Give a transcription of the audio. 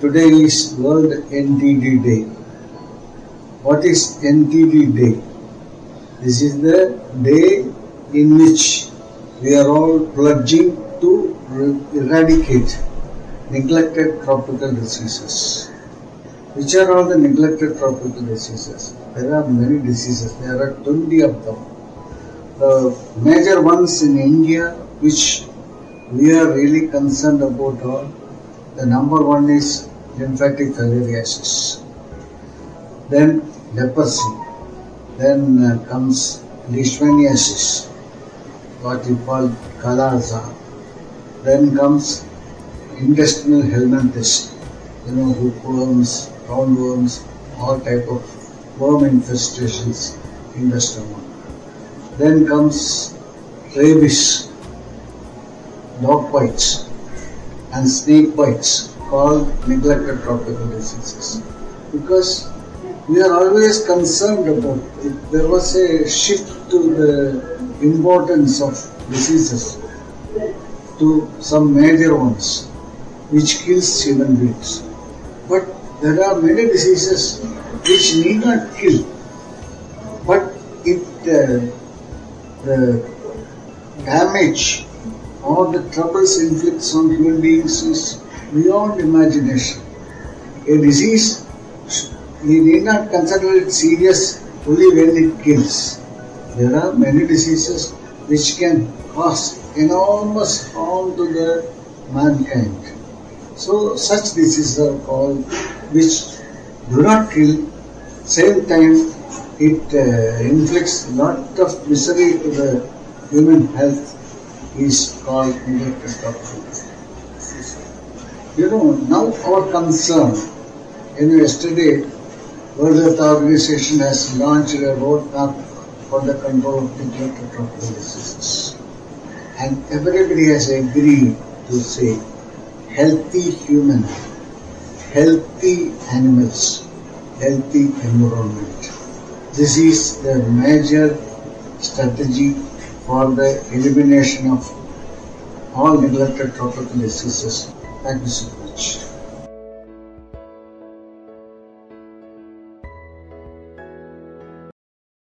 Today is World NTD Day. What is NTD Day? This is the day in which we are all pledging to eradicate neglected tropical diseases. Which are all the neglected tropical diseases? There are many diseases. There are 20 of them. The major ones in India which we are really concerned about are, the number one is lymphatic filariasis, then leprosy, then comes leishmaniasis, what we call kala azar, then comes intestinal helminthiasis, hookworms, roundworms, all type of worm infestations in the stomach. Then comes rabies, dog bites and snake bites, called neglected tropical diseases. Because we are always concerned about it. There was a shift to the importance of diseases to some major ones which kills human beings. But there are many diseases which need not kill, but the damage or the troubles inflicts on human beings is beyond imagination. A disease, we need not consider it serious only when it kills. There are many diseases which can cause enormous harm to the mankind. So such diseases are called which do not kill, same time it inflicts lot of misery to the human health, is called neglected tropical diseases. Now our concern, yesterday World Health Organization has launched a roadmap for the control of neglected tropical diseases, and everybody has agreed to say healthy human, healthy animals, healthy environment. This is the major strategy for the elimination of all neglected tropical diseases. Thank you so much.